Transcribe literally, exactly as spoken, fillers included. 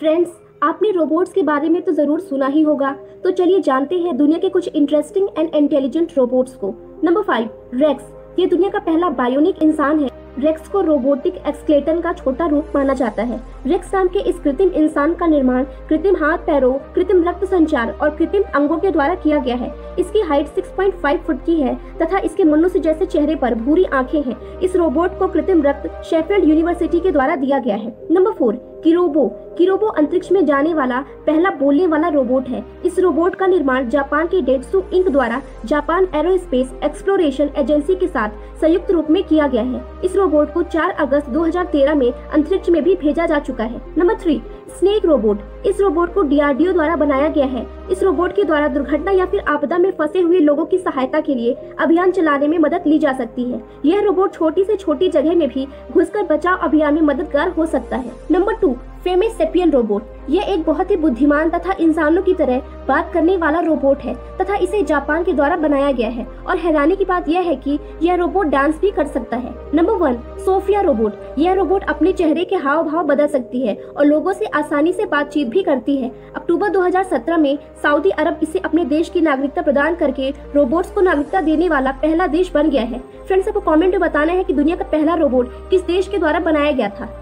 Friends, आपने robots के बारे में तो ज़रूर सुना ही होगा, तो चलिए जानते हैं दुनिया के कुछ इंटरेस्टिंग एंड इंटेलिजेंट रोबोट्स को। Number five, Rex. ये दुनिया का पहला बायोनिक इंसान है। रेक्स को रोबोटिक एक्सकेलेटन का छोटा रूप माना जाता है। रेक्स नाम के इस कृत्रिम इंसान का निर्माण कृत्रिम हाथ पैरों, कृत्रिम रक्त संचार और कृत्रिम अंगों के द्वारा किया गया है। इसकी हाइट छह पॉइंट पाँच फुट की है तथा इसके मनुष्य जैसे चेहरे पर भूरी आंखें हैं। इस रोबोट को कृत्रिम रक्त शेफील्ड यूनिवर्सिटी के द्वारा दिया गया है। Number four, किरोबो। किरोबो अंतरिक्ष में जाने वाला पहला बोलने वाला रोबोट है। इस रोबोट का निर्माण जापान के डेटसू इंक द्वारा जापान एरोस्पेस एक्सप्लोरेशन एजेंसी के साथ संयुक्त रूप में किया गया है। इस रोबोट को चार अगस्त दो हज़ार तेरह में अंतरिक्ष में भी भेजा जा चुका है। Number three, snake robot. इस रोबोट को डी आर डी ओ द्वारा बनाया गया है। इस रोबोट के द्वारा दुर्घटना या फिर आपदा में फंसे हुए लोगों की सहायता के लिए अभियान चलाने में मदद ली जा सकती है। यह रोबोट छोटी से छोटी जगह में भी घुसकर बचाव अभियान में मददगार हो सकता है। Number two, famous sapien robot. यह एक बहुत ही बुद्धिमान तथा इंसानों की तरह बात करने वाला रोबोट है तथा इसे जापान के द्वारा बनाया गया है और हैरानी की बात यह है कि यह रोबोट डांस भी कर सकता है। Number one, Sophia robot. यह रोबोट अपने चेहरे के हाव भाव बदल सकती है और लोगों से आसानी से बातचीत भी करती है। अक्टूबर दो हज़ार सत्रह में सऊदी अरब इसे अपने देश की नागरिकता प्रदान करके रोबोट्स को नागरिकता देने वाला पहला देश बन गया है। फ्रेंड्स, आपको कमेंट में बताना है कि दुनिया का पहला रोबोट किस देश के द्वारा बनाया गया था।